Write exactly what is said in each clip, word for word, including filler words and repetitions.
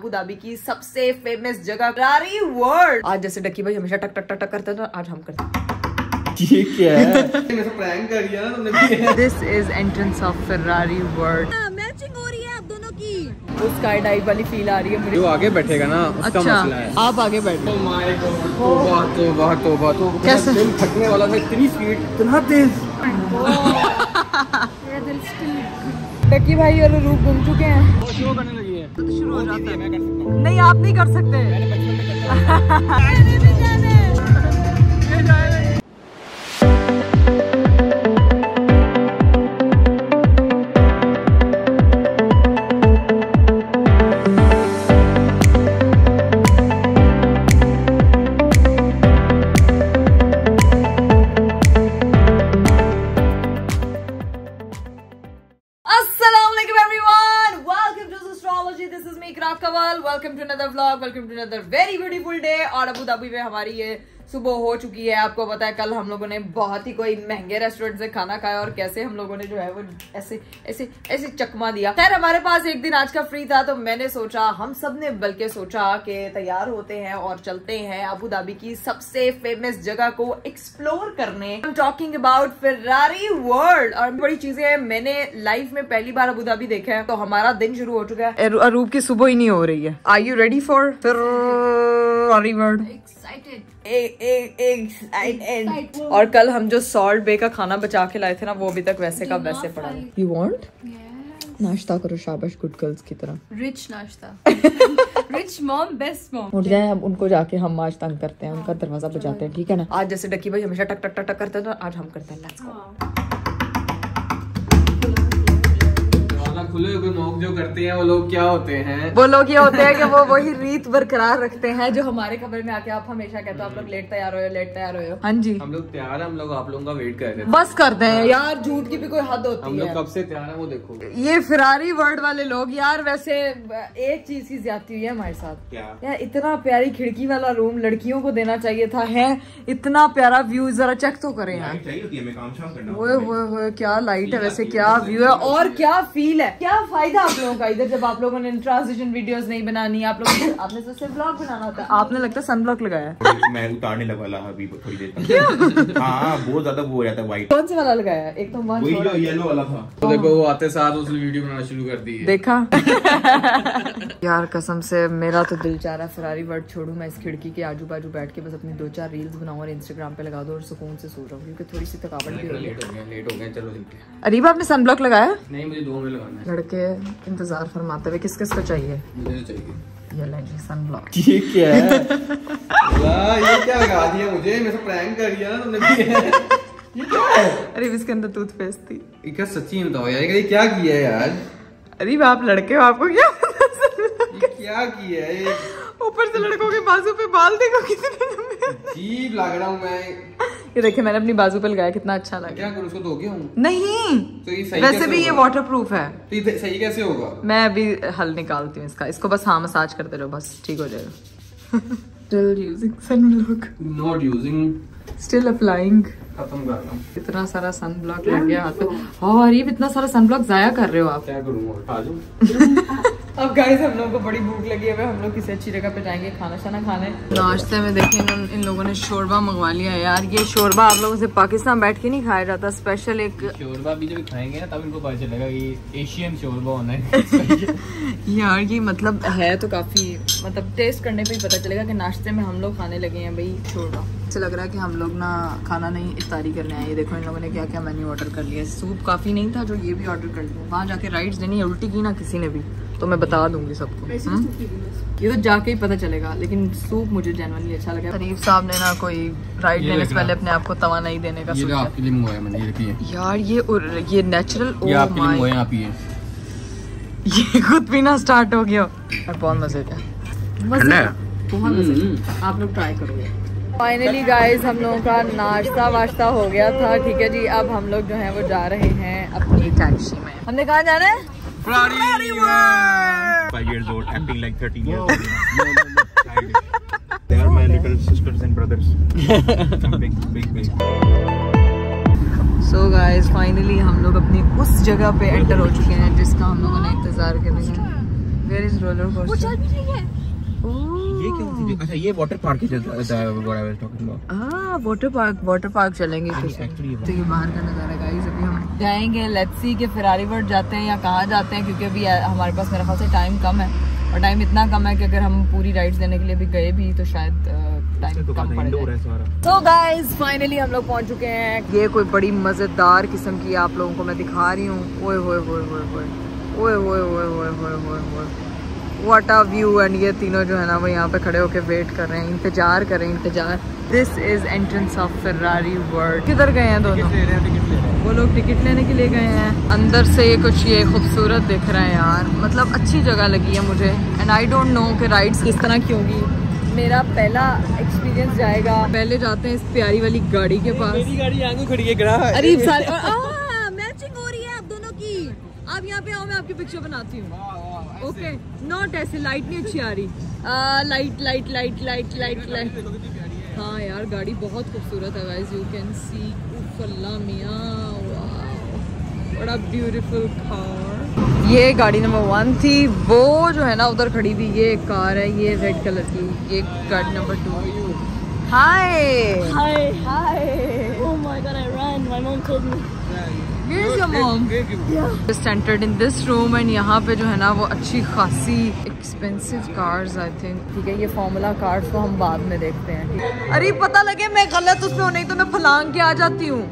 Abu Dhabi की सबसे famous जगह फरारी वर्ल्ड। आज जैसे डकी भाई हमेशा टक टक टक टक करते हैं तो आज हम करते हैं। ये क्या है? प्रैंक कर दिया ना तुमने। This is entrance of Ferrari World. Matching हो रही है आप दोनों की। उस स्काई डाइव वाली फील आ रही है मुझे। जो आगे बैठेगा ना उसका अच्छा, मसला है। आप आगे बैठो। माय गॉड तोबा तोबा तोबा तोबा। कैसा दिल फटने वाला था, इतनी स्पीड, इतना तेज। मेरा दिल स्टिल। डकी भाई और अरूप घूम चुके हैं। वो शुरू करने लगी है। शुरू हो जाता है। नहीं आप नहीं कर सकते। Very beautiful day. और अबू धाबी में हमारी ये सुबह हो चुकी है। आपको पता है कल हम लोगों ने बहुत ही कोई महंगे रेस्टोरेंट से खाना खाया और कैसे हम लोगों ने जो है वो ऐसे ऐसे ऐसे चकमा दिया। खैर हमारे पास एक दिन आज का फ्री था तो मैंने सोचा, हम सब ने बल्कि सोचा कि तैयार होते हैं और चलते हैं अबू धाबी की सबसे फेमस जगह को एक्सप्लोर करने। I am talking about Ferrari World. और बड़ी चीजें मैंने लाइफ में पहली बार अबू धाबी देखा है। तो हमारा दिन शुरू हो चुका है। अरूप की सुबह ही नहीं हो रही है। Are you ready for Ferrari World? Excited excited. और कल हम जो सॉल्ट बे का खाना बचा के लाए थे ना, वो अभी तक वैसे का वैसे पड़ा है। यू वांट नाश्ता करो शाबाश गुड गर्ल्स की तरह। रिच नाश्ता। Rich mom best mom. उठ जाए हम, उनको जाके हम आज तंग करते हैं, उनका दरवाजा बजाते हैं, ठीक है ना। आज जैसे डकी भाई हमेशा टक टक टक टक करते हैं तो आज हम करते हैं। Let's go. खुले हुए मौक जो करते हैं वो लोग क्या होते हैं? वो लोग ये होते हैं कि वो वही रीत बरकरार रखते हैं जो हमारे कमरे में आके आप हमेशा कहते हो आप लोग लेट तैयार हो लेट तैयार हो। हाँ जी हम लोग तैयार हैं, हम लोग आप लोगों का वेट कर रहे हैं। बस करते हैं यार, झूठ की भी कोई हद होती है। हम लोग कब से तैयार है वो देखो। ये फेरारी वर्ल्ड वाले लोग यार, वैसे एक चीज की ज्यादती हुई है हमारे साथ यार। इतना प्यारी खिड़की वाला रूम लड़कियों को देना चाहिए था। है इतना प्यारा व्यू, जरा चेक तो करे यार। क्या लाइट है, वैसे क्या व्यू है और क्या फील है। क्या फायदा आप लोगों का इधर, जब आप लोगों ने ट्रांजिशन वीडियोस नहीं बनानी। आप लोगों आपने तो सिर्फ ब्लॉग बनाना था। आपने लगता है सनब्लॉक लगाया। मैं उतारने लगा ला अभी थोड़ी देर तक। हां बहुत ज्यादा वो हो जाता है व्हाइट। कौन सा वाला लगाया? एक तो वो येलो येलो वाला था। तो देखो वो आते साथ उसने वीडियो बनाना शुरू कर दी है। देखा यार कसम से मेरा तो दिल चाह रहा है फेरारी वर्ल्ड छोड़ू मैं, इस खिड़की के आजू बाजू बैठ के बस अपनी दो चार रील्स बनाऊं और इंस्टाग्राम पे लगा दूं और सुकून से सो जाऊं, क्योंकि थोड़ी सी थकावट भी हो गई। लेट हो गए चलो चलते हैं। अरीब आपने सनब्लॉक लगाया? नहीं मुझे दो में लगाना है। लड़के इंतजार फरमाते हुए किस किस को चाहिए? मुझे चाहिए। ये लाइक सनब्लॉक। ये क्या है? वाह ये क्या लगा दिया मुझे, मेरे से प्रैंक कर दिया ना तुमने। ये क्या है? अरे इसके अंदर टूथपेस्ट थी। ये क्या सच्ची में बताओ यार, ये क्या किया है यार? अरे आप लड़के हो, आपको क्या ये क्या किया है? ऊपर से लड़कों के बाजू पे बाल देखो कितने लंबे। जी लग रहा हूँ मैं। ये देखिए मैंने अपनी बाजू पे लगाया, कितना अच्छा लगा। क्या करूं उसको, धो के हूं? नहीं तो ये सही वैसे भी होगा? ये वाटरप्रूफ है तो ये सही कैसे होगा? मैं अभी हल निकालती हूँ इसका। इसको बस हाँ मसाज करते रहो बस, ठीक हो जाएगा। Still using sunblock. Not using. Still applying. खत्म कर रहा हूँ। इतना सारा सनब्लॉक लग गया हाथ पे। और ये इतना सारा सनब्लॉक जाया कर रहे हो आप। क्या करूँगा आज? अब गाइस हम लोगों को बड़ी भूख लगी है। हम लोग किसी अच्छी जगह पे जाएंगे खाना शाना खाने। नाश्ते में देखें इन लोगों ने शोरबा मंगवा लिया है यार। ये शोरबा आप लोगों से पाकिस्तान बैठ के नहीं खाया जाता। स्पेशल एक शोरबा भी जब खाएंगे ना तब इनको पता चलेगा कि एशियन शोरबा होना है। यार ये मतलब है तो काफी, मतलब टेस्ट करने पे ही पता चलेगा कि नाश्ते में हम लोग खाने लगे हैं भाई शोरबा। अच्छा लग रहा है कि हम लोग ना खाना नहीं इफ्तारी करने आए। ये देखो इन लोगों ने क्या क्या मेन्यू ऑर्डर कर लिया है। सूप काफी नहीं था जो ये भी ऑर्डर कर लिया। वहाँ जाके राइड्स देनी है, उल्टी की ना किसी ने भी तो मैं बता दूंगी सबको। ये तो जाके ही पता चलेगा, लेकिन सूप मुझे जेन्युइनली अच्छा लगा। अरीब साहब ने ना कोई राइड लेने से पहले अपने आप को तवानाई देने का सोचा। आपके लिए मंगवाया मैंने, ये रखिए यार। ये ये नेचुरल ओह माय, ये खुद पीना स्टार्ट हो गया। बहुत मजे का, बहुत मजे, आप लोग ट्राई करोगे। फाइनली गाइज हम लोगों का नाश्ता वाश्ता हो गया था, ठीक है जी। अब हम लोग जो है वो जा रहे हैं अपनी टैक्सी में। हमने कहाँ जाना है? Ferrari World. Five years old, acting like thirteen years old. No, no, no. They are my little sisters and brothers. I'm big, big, big. So guys, finally हम लोग अपनी उस जगह पे एंटर हो चुके हैं जिसका हम लोगों ने इंतजार किया था। Where is roller coaster? वो चल भी रही है। ये क्या चीज़ है? अच्छा ये वाटर पार्क चलता है what I was talking about. हां वाटर पार्क वाटर पार्क चलेंगे कुछ। तो ये बाहर का नजारा गाइस अभी हम जाएंगे लेट्स सी कि फेरारी वर्ल्ड जाते हैं या कहां जाते हैं क्योंकि अभी हमारे पास मेरा ख्याल से टाइम कम है और टाइम इतना कम है कि अगर हम पूरी राइड्स देने के लिए भी गए भी तो शायद टाइम कम पड़ जाए। तो गाइस फाइनली हम लोग पहुंच चुके हैं। ये कोई बड़ी मजेदार किस्म की आप लोगों को मैं दिखा रही हूँ। ओए होए होए होए होए ओए होए होए होए होए होए होए व्हाट अ व्यू। एंड ये तीनों जो है ना वो यहाँ पे खड़े होके वेट कर रहे हैं, इंतजार कर रहे हैं, इंतजार। This is entrance of Ferrari world. किधर गए हैं दोनों? वो लोग टिकट लेने के लिए गए हैं। अंदर से कुछ ये खूबसूरत दिख रहा है यार, मतलब अच्छी जगह लगी है मुझे। एंड आई डोंट नो कि राइड्स किस तरह की होगी। मेरा पहला एक्सपीरियंस जाएगा। पहले जाते हैं इस प्यारी वाली गाड़ी के पास। मेरी गाड़ी यहाँ क्यों खड़ी है? अरीब सारे मैचिंग हो रही है आप दोनों की। आप यहाँ पे आओ, मैं आपकी पिक्चर बनाती हूँ। ओके नॉट ऐसे, लाइट नहीं अच्छी आ रही। Light light light light light light. हाँ यार गाड़ी बहुत खूबसूरत है गाइस, यू कैन सी फल्ला मियाँ बड़ा ब्यूटीफुल कार। ये गाड़ी नंबर वन थी, वो जो है ना उधर खड़ी थी। ये एक कार है, ये रेड कलर की। ये गाड़ी number two. Hi hi hi oh my God I run my mom called me. Where is your mom? Just entered in this room and यहाँ पे जो है ना वो अच्छी खासी एक्सपेंसिव कार्स आई थिंक। ठीक है ये फॉर्मूला कार्स को हम बाद में देखते हैं। अरे पता लगे मैं गलत उसमें हो नहीं तो मैं फलांग के आ जाती हूँ।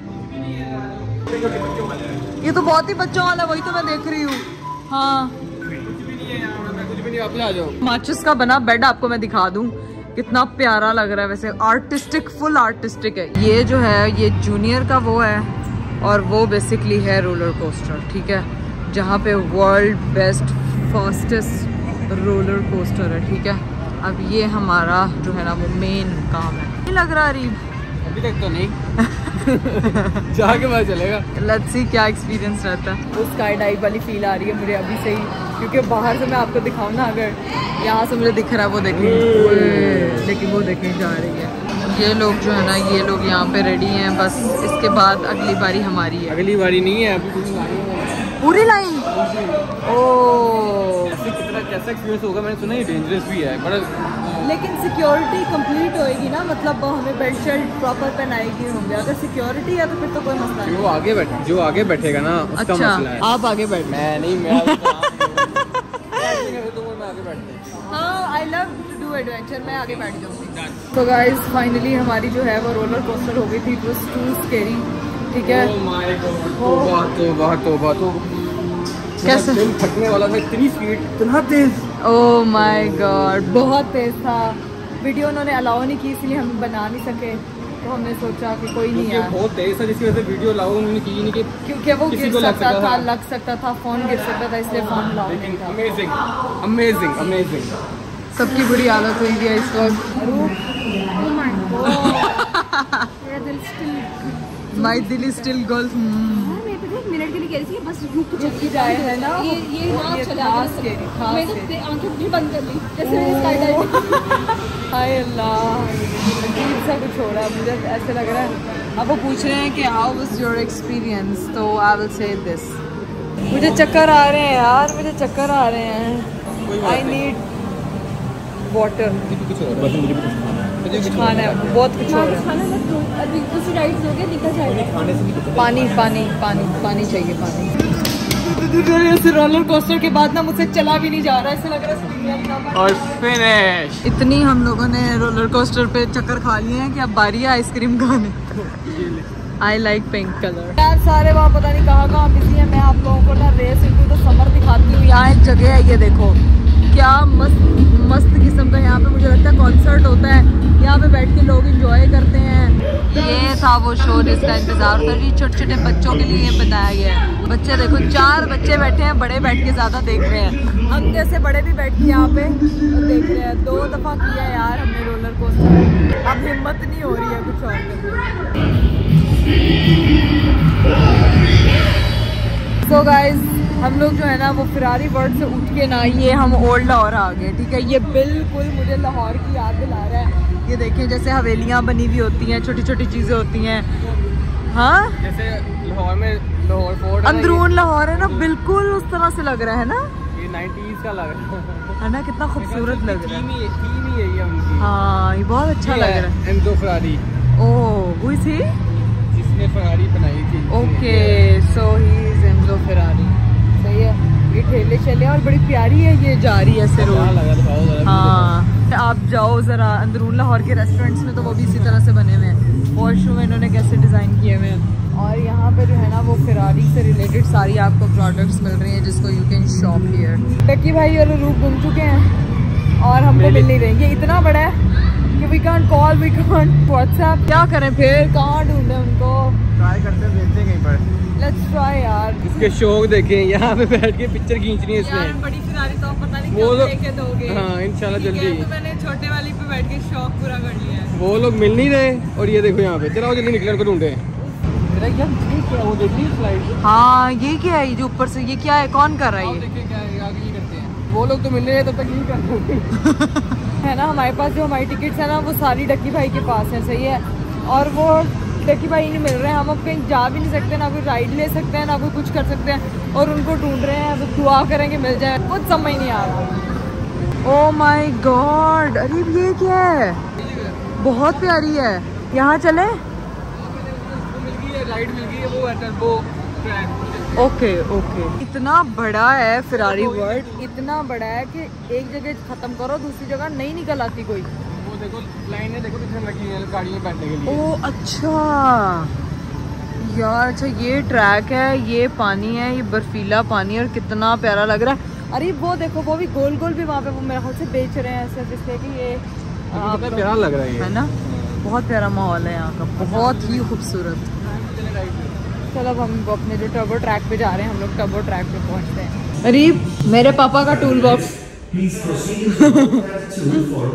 ये तो बहुत ही बच्चों वाला, वही तो मैं देख रही हूँ। हाँ कुछ भी नहीं है यार, मैं कुछ भी नहीं, आप ले आ जाओ। माचिस का बना बेड आपको मैं दिखा दूँ, कितना प्यारा लग रहा है। वैसे आर्टिस्टिक, फुल आर्टिस्टिक है। ये जो है ये जूनियर का वो है और वो बेसिकली है रोलर कोस्टर। ठीक है जहाँ पे world best fastest roller coaster है। ठीक है अब ये हमारा जो है ना वो मेन काम है। नहीं लग रहा अरीब? अभी तक तो नहीं। जाके पता चलेगा। लेट्स सी क्या एक्सपीरियंस रहता है। वो स्काई डाइव वाली फील आ रही है मुझे अभी से ही, क्योंकि बाहर से मैं आपको दिखाऊँ ना, अगर यहाँ से मुझे दिख रहा है वो देखने, लेकिन वो देखने जा रही है। ये लोग जो है ना ये लोग यहाँ पे रेडी हैं, बस इसके बाद अगली बारी हमारी है। अगली बारी नहीं है अभी, पूरी लाइन है। पूरी लाइन? ओह कितना कैसा एक्सपीरियंस होगा। मैंने सुना है डेंजरस भी है बड़ा, लेकिन सिक्योरिटी कंप्लीट होएगी ना, मतलब हमें बेल्ट शर्ट प्रॉपर पहनाएगी होंगे। अगर सिक्योरिटी है तो फिर तो कोई मसला नहीं। जो आगे बैठ जो आगे बैठेगा ना उसका अच्छा, मसला है। आप आगे बैठ। मैं नहीं मैं आगे बैठ। हाँ I love to do adventure, मैं आगे बैठ जाऊँगी। तो गाइस फाइनली हमारी जो है वो रोलर कोस्टर हो गई थी। It was too scary. ठीक है तौबा तौबा तौबा तौबा। कैसे दिल फटने वाला था, इतनी स्पीड, इतना तेज। ओह माय गॉड बहुत तेज था। वीडियो उन्होंने अलाउ नहीं की इसलिए हम बना नहीं सके, तो हमने सोचा कि कोई नहीं है। बहुत तेज था जिसकी वजह से वीडियो अलाउ उन्होंने की नहीं, कि क्योंकि वो गिर सकता था, लग सकता था, फोन गिर सकता था, इसलिए फोन अलाउ नहीं था। Amazing amazing amazing. सबकी बुरी हालत हुई है इस वक्त। माय दिल इज स्टिल गर्ल्स। मिनट के लिए कह रही थी बस रुक चुकी जाए है ना, ये ये वहाँ चला गया। मैं तो आंखें भी बंद कर ली जैसे मैंने स्काई डाइविंग। हाय अल्लाह अजीब सा कुछ हो रहा है, मुझे ऐसा लग रहा है। अब वो पूछ रहे हैं कि हाउ वाज योर एक्सपीरियंस, तो आई विल से दिस। मुझे चक्कर आ रहे हैं यार, मुझे चक्कर आ रहे हैं। I need water. खाना है बहुत कुछ हो रहा है। पानी पानी पानी पानी चाहिए पानी। इस रोलर कोस्टर के बाद ना मुझसे चला भी नहीं जा रहा, ऐसा लग रहा है। और फिनिश। इतनी हम लोगों ने रोलर कोस्टर पे चक्कर खा लिए हैं कि अब बारी है आइसक्रीम खाने। I like pink colour. यार सारे वहाँ पता नहीं कहाँ कहाँ बिजी है। मैं आप लोगों को ना रेस तो समर दिखाती हूँ। यहाँ एक जगह है ये देखो, क्या मस्त मस्त किस्म का। यहाँ पे मुझे लगता है कॉन्सर्ट होता है, यहाँ पे बैठ के लोग इंजॉय करते हैं। ये था वो शो जिसका इंतजार कर रही छोटे छोटे बच्चों के लिए बताया गया है। बच्चे देखो चार बच्चे बैठे हैं, बड़े बैठ के ज्यादा देख रहे हैं। हम जैसे बड़े भी बैठ के यहाँ पे देख रहे हैं। दो दफा किया यार हमने रोलर कोस्टर, अब हिम्मत नहीं हो रही है कुछ और करने। सो गाइस हम लोग जो है ना वो फेरारी वर्ल्ड से उठ के ना ये हम ओल्ड लाहौर आ गए। ठीक है ये बिल्कुल मुझे लाहौर की याद दिला रहा है। ये देखिए जैसे हवेलियाँ बनी हुई होती हैं, छोटी छोटी चीज़ें होती हैं। हाँ जैसे लाहौर में लाहौर फोर्ट, अंदरून लाहौर है ना, बिल्कुल उस तरह से लग रहा है ना। ये नाइंटीज़ का लग रहा है, है ना, कितना खूबसूरत लग रहा है। थीम ही है ये उनकी। हाँ ये बहुत अच्छा लग रहा है। एम दो फरारी। ओह वो इसी जिसने फरारी बनाई थी। Okay so he is M दो फरारी। सही है, ये ठेले चले और बड़ी प्यारी है, ये जा रही है ऐसे रोड। हाँ आप जाओ जरा अंदरून लाहौर के रेस्टोरेंट्स में तो वो भी इसी तरह से बने हुए हैं। वॉशरूम इन्होंने कैसे डिज़ाइन किए हुए हैं, और यहाँ पे जो है ना वो फेरारी से रिलेटेड सारी आपको प्रोडक्ट्स मिल रही हैं जिसको you can shop here. Ducky भाई और अरूब घूम चुके हैं और हमको मिल नहीं रही, ये इतना बड़ा है कि we can't call we can't WhatsApp, क्या करें फिर, कहाँ ढूंढें उनको। ट्राई करते हैं, देखते हैं कहीं पर। लेट्स ट्राई यार। इसके शौक देखें, यहाँ पे बैठ के पिक्चर खींचनी है इसने। बड़ी फेरारी तो पता नहीं कब लेके दोगे। हाँ इंशाल्लाह जल्दी। मैंने छोटे वाली पे बैठ के शौक पूरा कर लिया है। वो लोग मिल नहीं रहे और ये देखो यहाँ पे, चलो जल्दी निकले उनको ढूंढे। ये क्या, वो देखिए। हाँ ये क्या है, ये जो ऊपर से ये क्या है, कौन कर रहा है, देखिए क्या है, आगे ये करते हैं। वो लोग तो मिल रहे हैं तब तक नहीं करते है ना। हमारे पास जो हमारी टिकट्स है ना वो सारी डकी भाई के पास है। सही है, और वो डकी भाई नहीं मिल रहे हैं। हम अब कहीं जा भी नहीं सकते, ना कोई राइड ले सकते हैं, ना कोई कुछ कर सकते हैं, और उनको ढूंढ रहे हैं। अब दुआ करें कि मिल जाए, कुछ समझ नहीं आ रहा। ओ माई गॉड, अरे ये क्या है, बहुत प्यारी है। यहाँ चले, राइड मिल गई है वो है वो ट्रैक। ओके ओके, इतना बड़ा है फेरारी वर्ल्ड, इतना बड़ा है कि एक जगह खत्म करो दूसरी जगह नहीं निकल आती कोई। वो देखो लाइन है, देखो कितने लगी है गाड़ी में बैठने के लिए। ओ अच्छा यार, अच्छा ये ट्रैक है, ये पानी है, ये बर्फीला पानी है, और कितना प्यारा लग रहा है। अरे वो देखो वो भी गोल गोल भी वहाँ पे वो मेरे ख्याल से बेच रहे हैं सर, जिससे कि ये कितना प्यारा लग रहा है, है ना। बहुत प्यारा माहौल है यहाँ का, बहुत ही खूबसूरत। चलो हम अपने जो टर्बो ट्रैक पे जा रहे हैं, हम लोग टर्बो ट्रैक पे पहुँचते हैं। अरीब मेरे पापा का टूल बॉक्स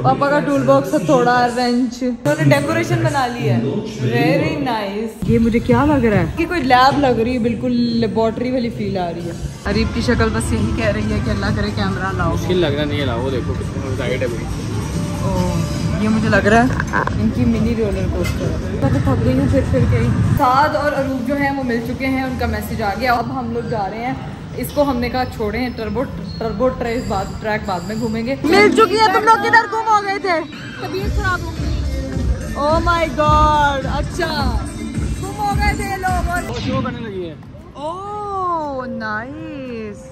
पापा का टूल बॉक्स है, थोड़ा रेंच, उन्होंने डेकोरेशन बना ली है, वेरी नाइस। ये मुझे क्या लग रहा है कि कोई लैब लग रही है, बिल्कुल लेबोरेटरी वाली फील आ रही है। अरीब की शक्ल बस यही कह रही है कि अल्लाह करे कैमरा लाओ, मुश्किल लग रहा नहीं लाओ। देखो ओह ये मुझे लग रहा है इनकी मिनी रोलर कोस्टर। तो थक गई हूँ फिर फिर गई। साद और अरूब जो हैं वो मिल चुके हैं, उनका मैसेज आ गया। अब हम लोग जा रहे हैं, इसको हमने कहा छोड़े हैं, टर्बो टर्बो ट्रेस बाद ट्रैक बाद में घूमेंगे। मिल चुकी है, तुम लोग किधर गुम हो गए थे, तबीयत खराब हो गई। ओह माय गॉड, अच्छा गुम हो गए थे लोग और शो करने लगी है। Oh nice.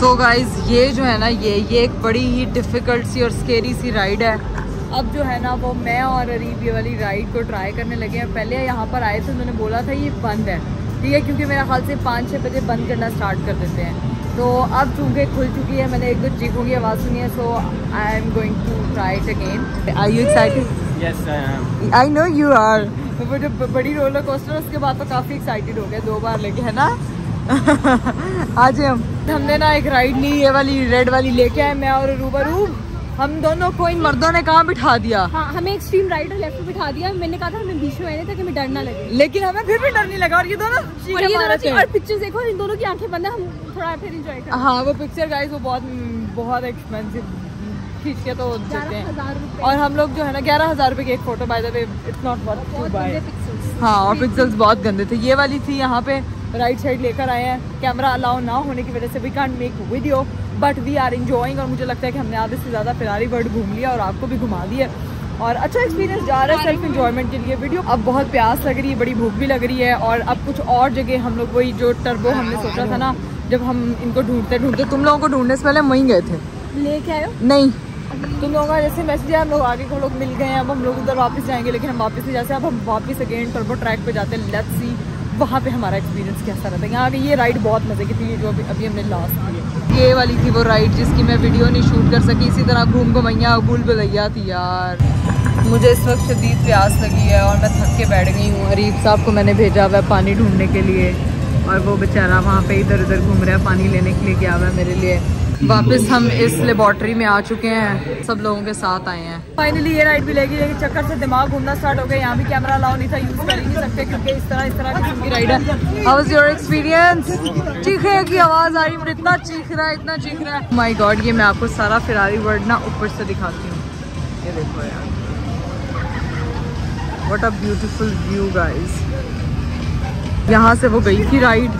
तो गाइज ये जो है ना ये ये एक बड़ी ही डिफ़िकल्ट सी और स्केरी सी राइड है। अब जो है ना वो मैं और अरीब ये वाली राइड को ट्राई करने लगे हैं। पहले यहाँ पर आए थे, उन्होंने बोला था ये बंद है, ठीक है, क्योंकि मेरे ख्याल से पाँच छः बजे बंद करना स्टार्ट कर देते हैं। तो अब चूँकि खुल चुकी है, मैंने एक दो चीखों की आवाज़ सुनी है, so I am going to try it again. Are you excited? Yes I am. I know you are. वो जो बड़ी रोलर कोस्टर उसके बाद तो काफ़ी एक्साइटेड हो गए, दो बार लेके, है ना। आज हम हमने ना एक राइड नहीं ये वाली रेड वाली लेके आए, मैं और अरूब अरूब हम दोनों को इन मर्दों ने कहाँ बिठा दिया। हाँ, हमें एक्सट्रीम राइड और लेफ्ट बिठा दिया। मैंने कहा था हमें बीच में आने ताकि हमें डर ना लगे, लेकिन हमें फिर भी डर नहीं लगा। और ये दोनों और ये दोनों और पिक्चर्स देखो, इन दोनों की आंखें बंद है, हम थोड़ा फिर एंजॉय कर। हाँ वो पिक्चर गाइस वो बहुत बहुत एक्सपेंसिव खींच के तो देते हैं, और हम लोग जो है ना ग्यारह हज़ार रुपये की एक photo by the way, it's not worth to buy. हाँ और पिक्चर्स बहुत गंदे थे। ये वाली थी, यहाँ पे राइट साइड लेकर आए हैं, कैमरा अलाउ ना होने की वजह से we can't make video, but we are enjoying. और मुझे लगता है कि हमने आधे से ज़्यादा फेरारी वर्ल्ड घूम लिया और आपको भी घुमा दिया, और अच्छा एक्सपीरियंस जा रहा है सेल्फ एंजॉयमेंट के लिए वीडियो। अब बहुत प्यास लग रही है, बड़ी भूख भी लग रही है, और अब कुछ और जगह हम लोग वही जो टर्बो हमने सोचा था ना, जब हम इनको ढूंढते ढूंढते तुम लोगों को ढूंढने से पहले वहीं गए थे, लेके आए हो नहीं तुम लोगों का जैसे मैसेज है, हम लोग आगे हम लोग मिल गए हैं, अब हम लोग उधर वापस जाएंगे, लेकिन हम वापस नहीं जाते, अब हम वापस अगेन टर्बो ट्रैक पे जाते हैं। लेट्स सी वहाँ पे हमारा एक्सपीरियंस कैसा रहता है। यहाँ आगे ये राइड बहुत मजे की थी जो अभी हमने लास्ट की, ये वाली थी वो राइड जिसकी मैं वीडियो नहीं शूट कर सकी। इसी तरह घूम घुमैया भूल भुलैया थी यार। मुझे इस वक्त शदीद प्यास लगी है और मैं थक के बैठ गई हूँ। अरीब साहब को मैंने भेजा हुआ है पानी ढूंढने के लिए और वो बेचारा वहाँ पे इधर उधर घूम रहा है, पानी लेने के लिए गया हुआ है मेरे लिए। वापस हम इस लेबॉर्ट्री में आ चुके हैं, सब लोगों के साथ आए हैं। फाइनली ये राइड भी लेगी, लेकिन चक्कर से दिमाग घूमना स्टार्ट हो गया। यहाँ भी कैमरा अलाउ नहीं था, यूज कर ही नहीं सकते क्योंकि इस तरह इस तरह की राइड है। How was your experience? चीखने की आवाज़ आ रही, मुझे इतना चीख रहा है, इतना चीख रहा है। माई गॉड, ये मैं आपको सारा फेरारी वर्ल्ड ना ऊपर से दिखाती हूँ। ये देखो यार, what a beautiful view guys. यहाँ से वो गई थी राइड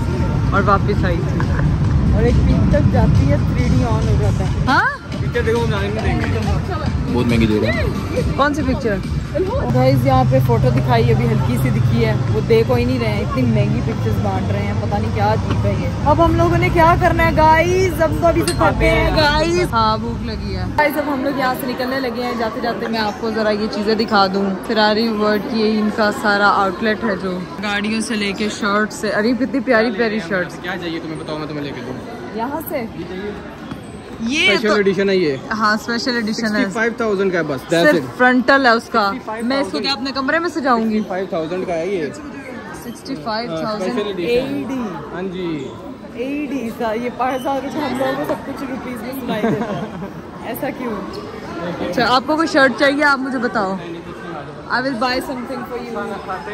और वापस आई थी और एक पीक तक जाती है, थ्री डी ऑन हो जाता है। हाँ? पिक्चर देखो, बहुत महंगी दे रहा है। कौन सी पिक्चर? गाइस यहाँ पे फोटो दिखाई, अभी हल्की सी दिखी है, वो देखो ही नहीं रहे हैं, इतनी महंगी पिक्चर्स बांट रहे हैं, पता नहीं क्या चीज है ये। अब हम लोगों ने क्या करना है गाइस, अब तो अभी से थके हैं गाइस। हाँ, भूख लगी है गाइस। अब हम लोग यहाँ से निकलने लगे हैं। जाते जाते मैं आपको जरा ये चीजें दिखा दूँ। फेरारी वर्ल्ड की इनका सारा आउटलेट है, जो गाड़ियों से लेके शर्ट से। अरे कितनी प्यारी प्यारी शर्ट। क्या चाहिए तुम्हें बताओ, मैं तुम्हें लेके दूँ यहाँ से। ये स्पेशल एडिशन है ये। हाँ, स्पेशल एडिशन है। पैंसठ हज़ार का है बस, सिर्फ फ्रंटल है उसका। मैं इसको क्या अपने कमरे में सजाऊंगी? पैंसठ हज़ार का है ये, पैंसठ हज़ार एडी। हाँ जी, एडी का ये पाँच हज़ार रुपये हम लोगों को सब कुछ रुपीस में सुनाई देता है, ऐसा क्यों? अच्छा, आपको कोई शर्ट चाहिए? आप मुझे बताओ। I will buy something for you,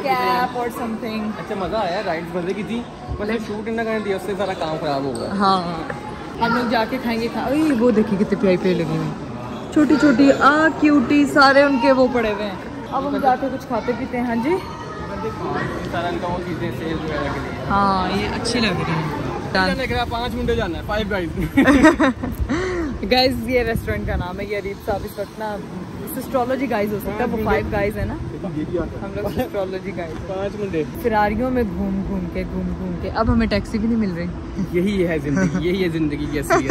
cap or something। अच्छा, मजा आया, राइड्स मजे की थी, बस शूट ना करने दिया, उससे सारा काम खराब हो गया। हाँ, हम लोग जाके खाएंगे। खा ओए, वो देखिए कितने प्यारी प्यारी लगी हुई, छोटी छोटी आ क्यूटी, सारे उनके वो पड़े हुए हैं। अब हम जाके कुछ खाते पीते हैं। हाँ जी, हाँ, ये अच्छी लग रही है। पाँच मिनट जाना है, फाइव गाइज। गाइज ये रेस्टोरेंट का नाम है। ये अरीब साहब इस वक्त ना सिस्ट्रोलॉजी गाइज हो सकता है, वो फाइव गाइज है ना, हम लोग सिस्ट्रोलॉजी गाइज। पाँच मिनट फिरारियों में घूम घूम के घूम घूम के अब हमें टैक्सी भी नहीं मिल रही। यही है जिंदगी, यही है जिंदगी की असलियत।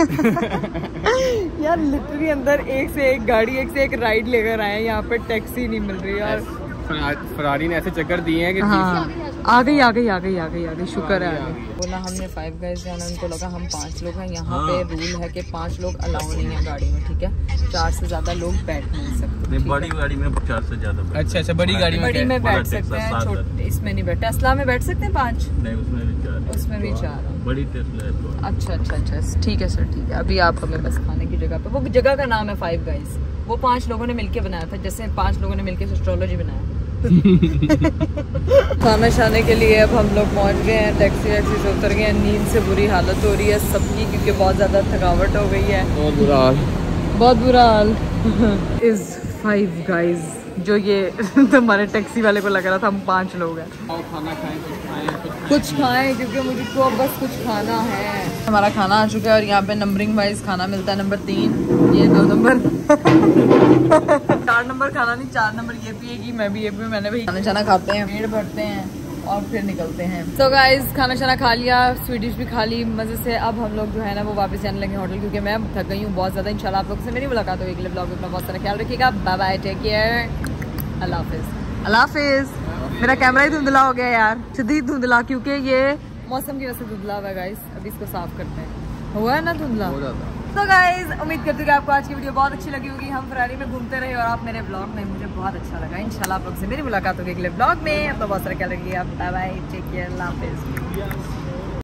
यार लिटरली अंदर एक से एक गाड़ी, एक से एक राइड लेकर आए, यहाँ पे टैक्सी नहीं मिल रही। और फरारी ने ऐसे चक्कर दिए हैं कि हाँ, आ गई आ गई आ गई आ गई आ गई, शुक्र है। बोला हमने फाइव गाइज जाना, उनको लगा हम पांच लोग हैं। यहाँ पे रूल है कि पांच लोग अलाउ नहीं है गाड़ी में, ठीक है? चार से ज्यादा लोग बैठ नहीं सकते। बड़ी गाड़ी में चार से ज्यादा। अच्छा अच्छा, बड़ी गाड़ी में में बैठ सकते हैं, छोटे इसमें नहीं बैठे। टेस्ला में बैठ सकते हैं पाँच? नहीं, उसमें भी चार। बड़ी टेस्ला। अच्छा अच्छा अच्छा, ठीक है सर, ठीक है। अभी आप हमें बस खाने की जगह पे, वो जगह का नाम है फाइव गाइज, वो पाँच लोगों ने मिलकर बनाया था, जैसे पाँच लोगों ने मिलकर एस्ट्रोलॉजी बनाया। खाना छाने के लिए अब हम लोग पहुंच गए हैं, टैक्सी वैक्सी से उतर गए हैं। नींद से बुरी हालत हो रही है सबकी, क्योंकि बहुत ज़्यादा थकावट हो गई है। बहुत बुरा हाल, बहुत बुरा हाल। इस फाइव गाइज जो ये हमारे टैक्सी वाले को लग रहा था हम पांच लोग हैं। खाना खाएं, कुछ खाएं, क्योंकि मुझे तो बस कुछ खाना है। हमारा खाना आ चुका है और यहाँ पे नंबरिंग वाइज खाना मिलता है। नंबर तीन, ये दो नंबर। चार नंबर खाना नहीं, चार नंबर ये पिएगी, मैं भी ये भी, मैंने भी। खाना छाना खाते हैं, पेट भरते हैं और फिर निकलते हैं। सो गाइस, खाना छाना खा लिया, स्वीडिश भी खा ली मज़े से। अब हम लोग जो है ना वो वापस जाने लगे होटल, क्योंकि मैं थक गई हूँ बहुत ज़्यादा। इंशाल्लाह आप लोगों से मेरी मुलाकात होगी अगले ब्लॉग में। अपना बहुत सारा ख्याल रखिएगा। बाय बाय, टेक केयर, अल्लाह हाफिज़, अल्लाह हाफिज़। मेरा कैमरा ही धुंधला हो गया यार, शदीद धुंधला, क्योंकि ये मौसम की वजह से धुंधला हुआ है गाइस। अभी इसको साफ करते हैं, हुआ है ना धुंधला। तो गाइज, उम्मीद करती हूँ कि आपको आज की वीडियो बहुत अच्छी लगी होगी। हम फरारी में घूमते रहे और आप मेरे ब्लॉग में, मुझे बहुत अच्छा लगा। इंशाल्लाह आप लोग से मेरी मुलाकात होगी अगले ब्लॉग में। अब तो बहुत सारा क्या लगी, आप बाय बाय, टेक केयर, अल्लाह हाफिज़।